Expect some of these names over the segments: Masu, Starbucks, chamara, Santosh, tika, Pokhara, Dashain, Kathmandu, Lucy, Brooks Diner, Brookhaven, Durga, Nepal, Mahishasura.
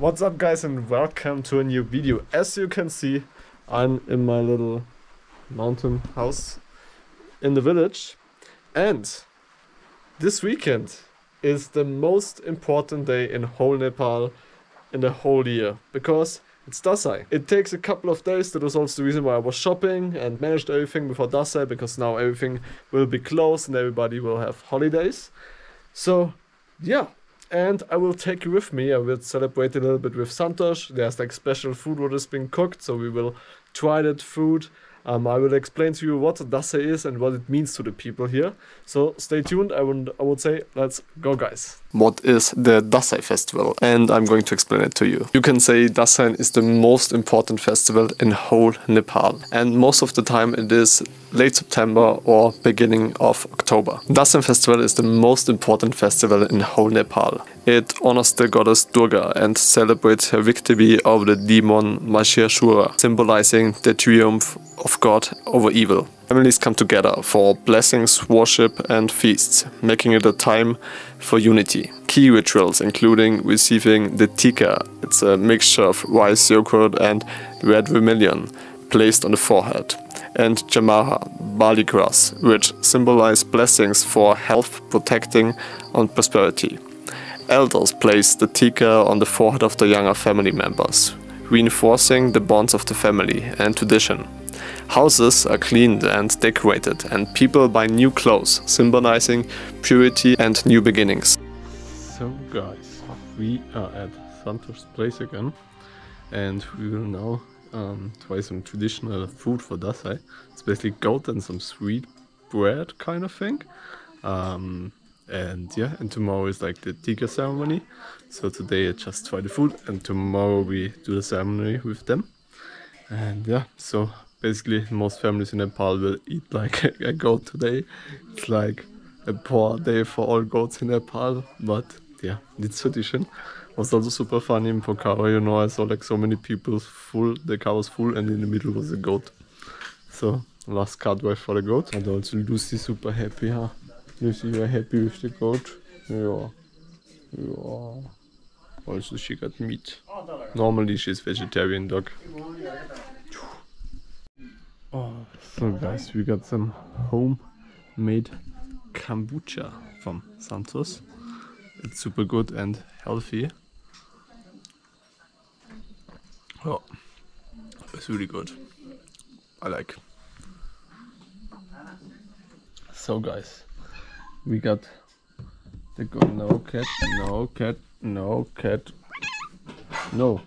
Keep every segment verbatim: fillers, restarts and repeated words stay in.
What's up guys, and welcome to a new video. As you can see, I'm in my little mountain house in the village, and this weekend is the most important day in whole Nepal in the whole year, because it's Dashain. It takes a couple of days. That was also the reason why I was shopping and managed everything before Dashain, because now everything will be closed and everybody will have holidays. So yeah. And I will take you with me. I will celebrate a little bit with Santosh. There's like special food what is being cooked, so we will try that food. Um, I will explain to you what Dashain is and what it means to the people here. So stay tuned. I would, I would say, let's go, guys. What is the Dashain festival? And I'm going to explain it to you. You can say Dashain is the most important festival in whole Nepal. And most of the time it is late September or beginning of October. Dashain festival is the most important festival in whole Nepal. It honors the goddess Durga and celebrates her victory over the demon Mahishasura, symbolizing the triumph of God over evil. Families come together for blessings, worship and feasts, making it a time for unity. Key rituals including receiving the tika, it's a mixture of rice, yogurt and red vermilion, placed on the forehead, and chamara, barley grass, which symbolize blessings for health, protecting and prosperity. Elders place the tika on the forehead of the younger family members, reinforcing the bonds of the family and tradition. Houses are cleaned and decorated, and people buy new clothes, symbolizing purity and new beginnings. So guys, we are at Santosh's place again, and we will now um, try some traditional food for Dashain. It's basically goat and some sweet bread kind of thing. Um, and yeah, and tomorrow is like the tika ceremony. So today I just try the food, and tomorrow we do the ceremony with them. And yeah, so basically most families in Nepal will eat like a goat today. It's like a poor day for all goats in Nepal, but yeah, it's tradition. It was also super funny in Pokhara, you know, I saw like so many people full, the car was full and in the middle was a goat. So last car drive for the goat. And also Lucy super happy, huh? Lucy, you are happy with the goat? Yeah. Yeah. Also she got meat. Normally she's vegetarian dog. Oh, so guys, we got some homemade kombucha from Santosh. It's super good and healthy. Oh, it's really good. I like. So guys, we got the go no cat, no cat, no cat, no.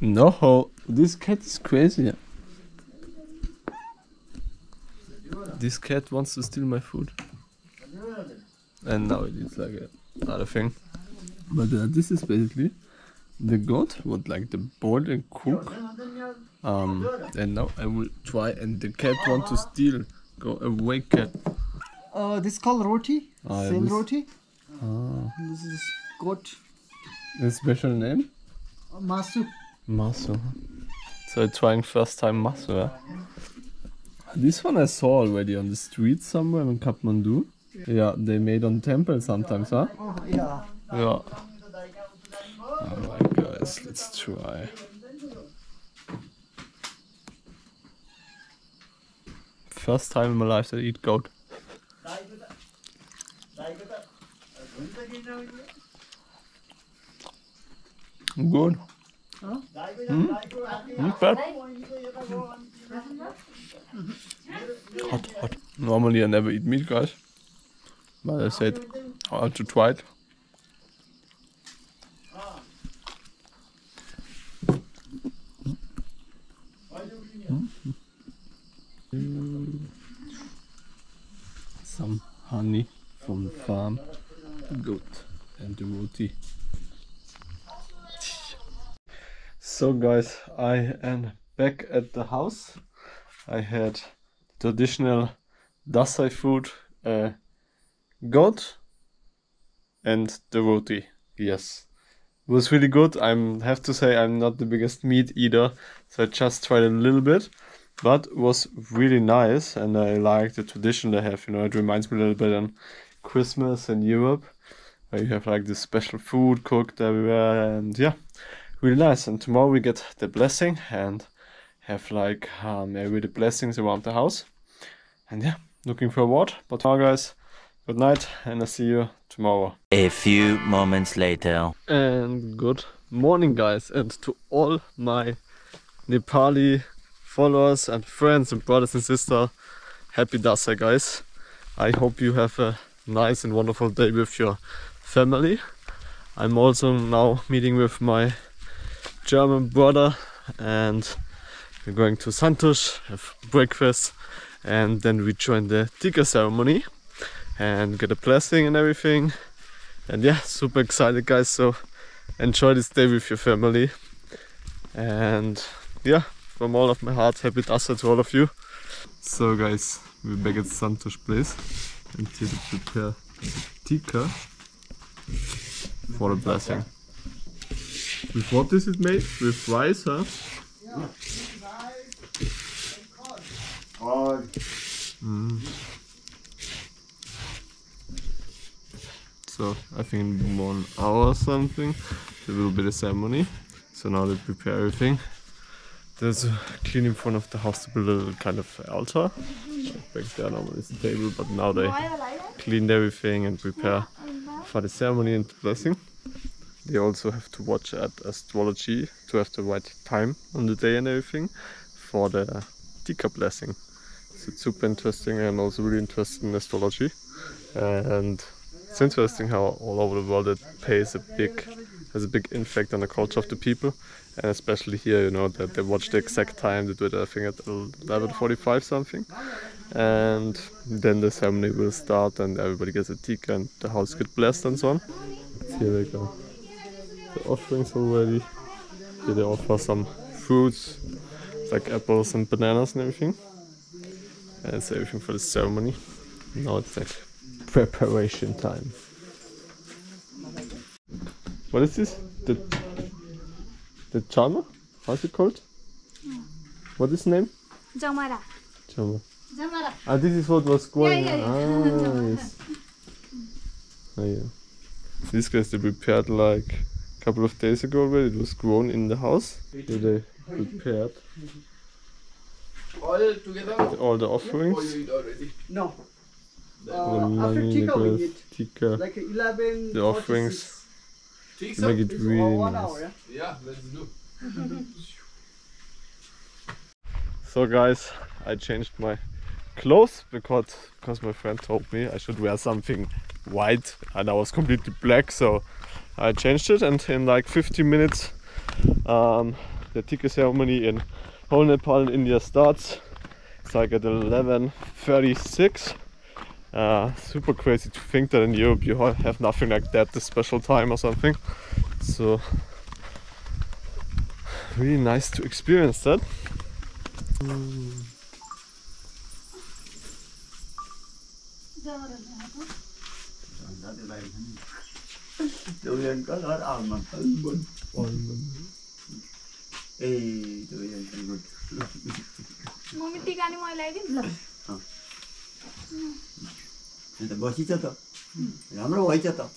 No, this cat is crazy. This cat wants to steal my food. And now it is like another thing. But uh, this is basically the goat would like to boil and cook. Um, and now I will try, and the cat wants to steal. Go away, cat. Uh, this is called roti. Ah, yeah, Same this, roti. Ah. This is goat. A special name? Uh, Masu. Masu. So I'm trying first time Masu, yeah? This one I saw already on the street somewhere in Kathmandu. Yeah, yeah, they made on temple sometimes, huh? Oh, yeah. Yeah. Alright guys, let's try. First time in my life that I eat goat. Good. Huh? Mm? Not bad. Mm. Hot, hot. Normally I never eat meat, guys, but I said I had to try it. Mm. Some honey from the farm, goat and the roti. So guys, I am back at the house. I had traditional Dashain food, uh, goat and the roti. Yes, it was really good. I have to say I'm not the biggest meat eater, so I just tried a little bit. But it was really nice, and I like the tradition they have. You know, it reminds me a little bit on Christmas in Europe. where you have like this special food cooked everywhere, and yeah, really nice. And tomorrow we get the blessing and have like um, maybe the blessings around the house, and yeah, looking forward. But now guys, good night, and I'll see you tomorrow. A few moments later. And good morning guys, and to all my Nepali followers and friends and brothers and sisters, happy Dashain guys. I hope you have a nice and wonderful day with your family. I'm also now meeting with my German brother, and we're going to Santosh, have breakfast, and then we join the Durga ceremony and get a blessing and everything. And yeah, super excited guys, so enjoy this day with your family. And yeah, from all of my heart, happy Dashain to all of you. So guys, we're back at Santosh place, and here to prepare Durga for the blessing. With what is it made? With rice, huh? Yeah, with rice and corn. Oh. Mm. So I think in one hour or something there will be the ceremony. So now they prepare everything. There's a clean in front of the house to build a little kind of altar. Back there normally is a table, but now they cleaned everything and prepare for the ceremony and the blessing. They also have to watch at astrology to have the right time on the day and everything for the Durga blessing. So it's super interesting, and also really interested in astrology. And it's interesting how all over the world it pays a big, has a big impact on the culture of the people, and especially here, you know, that they watch the exact time. They do it, I think, at eleven forty-five something, and then the ceremony will start, and everybody gets a Durga, and the house gets blessed and so on. Here they go. The offerings already. Here they offer some fruits, like apples and bananas and everything. And it's everything for the ceremony. Now it's like preparation time. What is this? The the charmer? How's it called? Yeah. What is the name? Jamara. Jamara. Jamara. Ah, this is what was going yeah, yeah, yeah. on. Ah, yes. Oh yeah. These guys they prepared like a couple of days ago already. It was grown in the house. So they prepared all together. All the offerings. No. Uh, the after Durga we need Durga. Like eleven the offerings to make it really one nice. Hour, yeah? Yeah, let's do. So guys, I changed my clothes because because my friend told me I should wear something white, and I was completely black, so I changed it, and in like fifteen minutes um, the Durga ceremony in whole Nepal and India starts. It's like at eleven thirty-six. Uh, super crazy to think that in Europe you have nothing like that, this special time or something. So really nice to experience that. Mm. And the bossy chata. Ramro boy chata.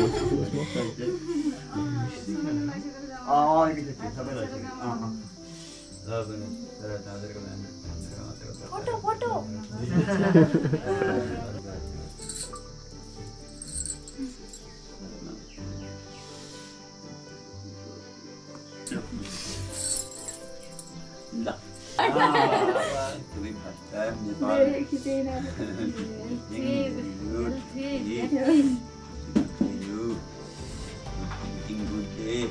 Nepal. Good day.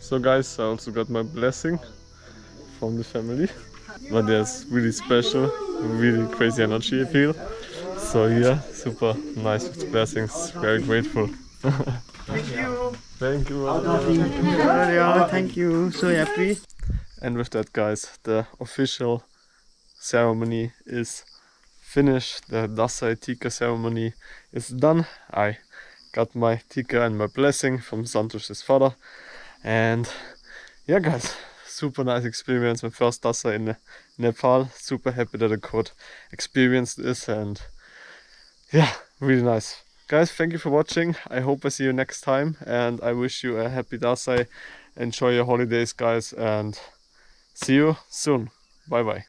So guys, I also got my blessing from the family, but there's really special, really crazy energy appeal. So yeah, super nice blessings, very grateful. Thank you! Thank you! Thank you! So happy! And with that guys, the official ceremony is finished, the Dashain Tika ceremony is done. I got my Tika and my blessing from Santosh's father. And yeah guys, super nice experience, my first Dashain in Nepal, super happy that I could experience this, and yeah, really nice. Guys, thank you for watching, I hope I see you next time, and I wish you a happy Dashain, enjoy your holidays guys, and see you soon, bye bye.